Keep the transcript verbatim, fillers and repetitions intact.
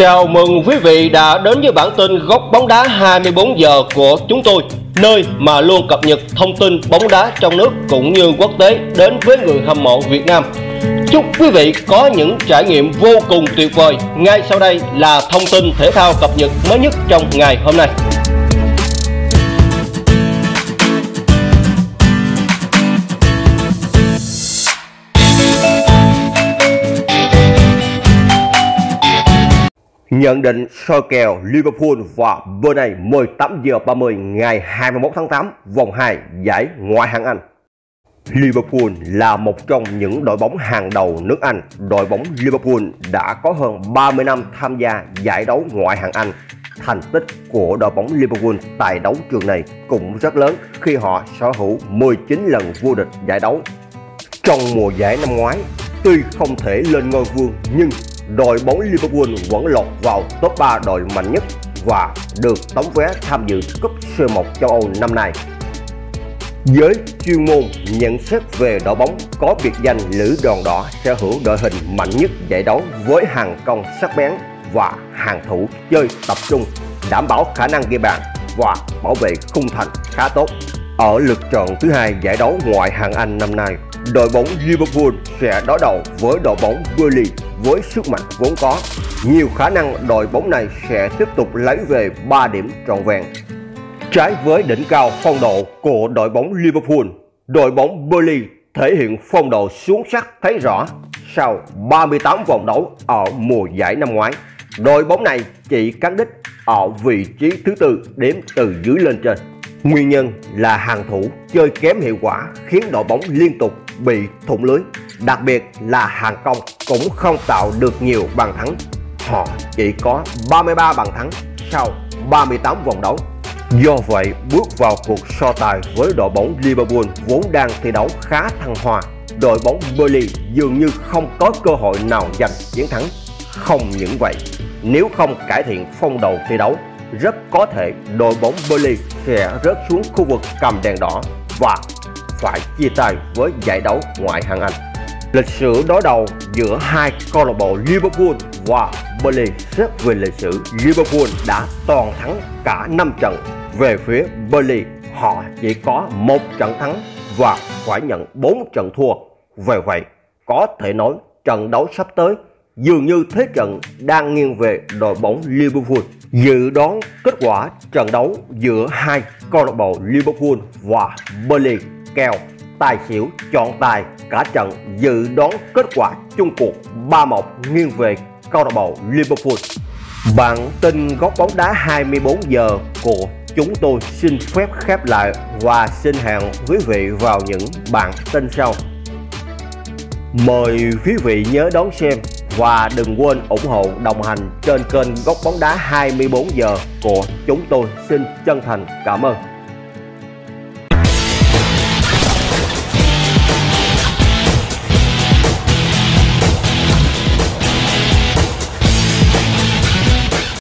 Chào mừng quý vị đã đến với bản tin Góc Bóng Đá hai mươi bốn giờ của chúng tôi, nơi mà luôn cập nhật thông tin bóng đá trong nước cũng như quốc tế đến với người hâm mộ Việt Nam. Chúc quý vị có những trải nghiệm vô cùng tuyệt vời. Ngay sau đây là thông tin thể thao cập nhật mới nhất trong ngày hôm nay. Nhận định soi kèo Liverpool và Burnley mười tám giờ ba mươi ngày hai mươi mốt tháng tám vòng hai giải Ngoại hạng Anh. Liverpool là một trong những đội bóng hàng đầu nước Anh. Đội bóng Liverpool đã có hơn ba mươi năm tham gia giải đấu Ngoại hạng Anh. Thành tích của đội bóng Liverpool tại đấu trường này cũng rất lớn khi họ sở hữu mười chín lần vô địch giải đấu. Trong mùa giải năm ngoái, tuy không thể lên ngôi vương nhưng đội bóng Liverpool vẫn lọt vào top ba đội mạnh nhất và được tống vé tham dự cúp C một châu Âu năm nay. Giới chuyên môn nhận xét về đội bóng có biệt danh Lữ Đoàn Đỏ sở hữu đội hình mạnh nhất giải đấu với hàng công sắc bén và hàng thủ chơi tập trung, đảm bảo khả năng ghi bàn và bảo vệ khung thành khá tốt. Ở lượt trận thứ hai giải đấu Ngoại hạng Anh năm nay, đội bóng Liverpool sẽ đối đầu với đội bóng Burnley với sức mạnh vốn có. Nhiều khả năng đội bóng này sẽ tiếp tục lấy về ba điểm trọn vẹn. Trái với đỉnh cao phong độ của đội bóng Liverpool, đội bóng Burnley thể hiện phong độ xuống sắc thấy rõ. Sau ba mươi tám vòng đấu ở mùa giải năm ngoái, đội bóng này chỉ cán đích ở vị trí thứ tư đếm từ dưới lên trên. Nguyên nhân là hàng thủ chơi kém hiệu quả khiến đội bóng liên tục bị thủng lưới. Đặc biệt là hàng công cũng không tạo được nhiều bàn thắng. Họ chỉ có ba mươi ba bàn thắng sau ba mươi tám vòng đấu. Do vậy, bước vào cuộc so tài với đội bóng Liverpool vốn đang thi đấu khá thăng hoa, đội bóng Burnley dường như không có cơ hội nào giành chiến thắng. Không những vậy, nếu không cải thiện phong độ thi đấu, rất có thể đội bóng Burnley sẽ rớt xuống khu vực cầm đèn đỏ và phải chia tay với giải đấu Ngoại hạng Anh. Lịch sử đối đầu giữa hai câu lạc bộ Liverpool và Burnley xét về lịch sử, Liverpool đã toàn thắng cả năm trận. Về phía Burnley, họ chỉ có một trận thắng và phải nhận bốn trận thua. Vì vậy, có thể nói trận đấu sắp tới dường như thế trận đang nghiêng về đội bóng Liverpool. Dự đoán kết quả trận đấu giữa hai câu lạc bộ Liverpool và Burnley kèo tài xỉu chọn tài cả trận, dự đoán kết quả chung cuộc ba một nghiêng về câu lạc bộ Liverpool. Bản tin Góc Bóng Đá hai mươi bốn giờ của chúng tôi xin phép khép lại và xin hẹn quý vị vào những bản tin sau. Mời quý vị nhớ đón xem và đừng quên ủng hộ đồng hành trên kênh Góc Bóng Đá hai mươi bốn giờ của chúng tôi. Xin chân thành cảm ơn.